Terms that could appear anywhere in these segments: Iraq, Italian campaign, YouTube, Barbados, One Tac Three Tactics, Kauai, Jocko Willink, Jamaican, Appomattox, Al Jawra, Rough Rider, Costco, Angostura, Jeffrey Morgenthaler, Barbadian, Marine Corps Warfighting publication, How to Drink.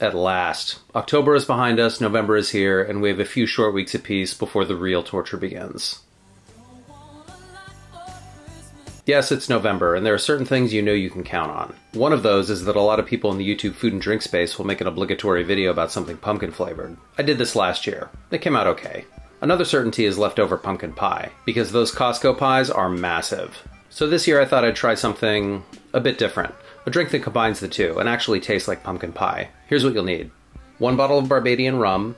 at last. October is behind us, November is here, and we have a few short weeks apiece before the real torture begins. Yes, it's November, and there are certain things you know you can count on. One of those is that a lot of people in the YouTube food and drink space will make an obligatory video about something pumpkin flavored. I did this last year. It came out okay. Another certainty is leftover pumpkin pie, because those Costco pies are massive. So this year I thought I'd try something a bit different. A drink that combines the two and actually tastes like pumpkin pie. Here's what you'll need. 1 bottle of Barbadian rum,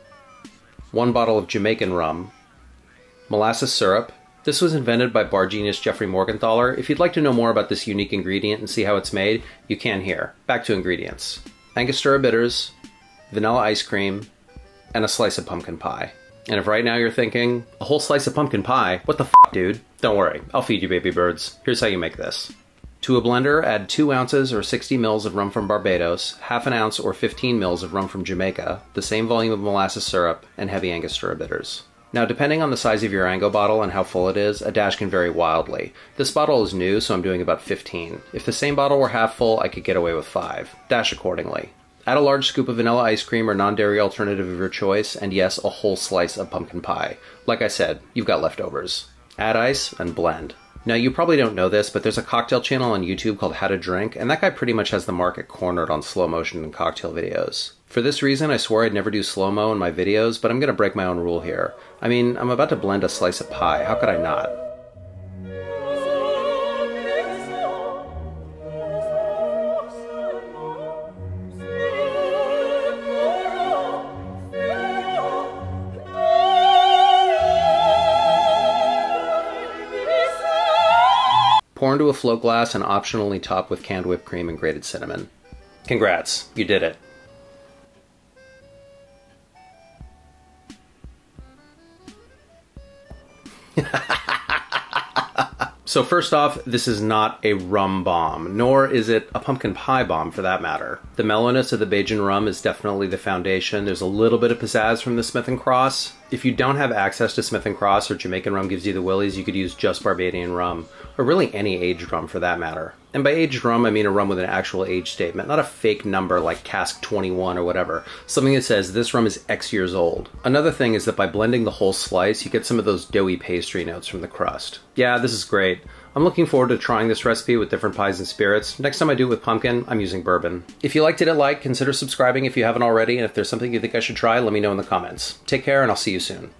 1 bottle of Jamaican rum, molasses syrup. This was invented by bar genius Jeffrey Morgenthaler. If you'd like to know more about this unique ingredient and see how it's made, you can here. Back to ingredients. Angostura bitters, vanilla ice cream, and a slice of pumpkin pie. And if right now you're thinking, a whole slice of pumpkin pie? What the f***, dude? Don't worry, I'll feed you baby birds. Here's how you make this. To a blender, add 2 ounces or 60 mils of rum from Barbados, half an ounce or 15 mils of rum from Jamaica, the same volume of molasses syrup, and heavy Angostura bitters. Now, depending on the size of your Ango bottle and how full it is, a dash can vary wildly. This bottle is new, so I'm doing about 15. If the same bottle were half full, I could get away with 5. Dash accordingly. Add a large scoop of vanilla ice cream or non-dairy alternative of your choice, and yes, a whole slice of pumpkin pie. Like I said, you've got leftovers. Add ice and blend. Now, you probably don't know this, but there's a cocktail channel on YouTube called How to Drink, and that guy pretty much has the market cornered on slow motion and cocktail videos. For this reason, I swore I'd never do slow-mo in my videos, but I'm gonna break my own rule here. I mean, I'm about to blend a slice of pie, how could I not? Pour into a float glass and optionally top with canned whipped cream and grated cinnamon. Congrats, you did it. So first off, this is not a rum bomb, nor is it a pumpkin pie bomb for that matter. The mellowness of the Bajan rum is definitely the foundation. There's a little bit of pizzazz from the Smith & Cross. If you don't have access to Smith & Cross or Jamaican rum gives you the willies, you could use just Barbadian rum, or really any aged rum for that matter. And by aged rum, I mean a rum with an actual age statement, not a fake number like cask 21 or whatever. Something that says this rum is X years old. Another thing is that by blending the whole slice, you get some of those doughy pastry notes from the crust. Yeah, this is great. I'm looking forward to trying this recipe with different pies and spirits. Next time I do it with pumpkin, I'm using bourbon. If you liked it, consider subscribing if you haven't already, and if there's something you think I should try, let me know in the comments. Take care, and I'll see you soon.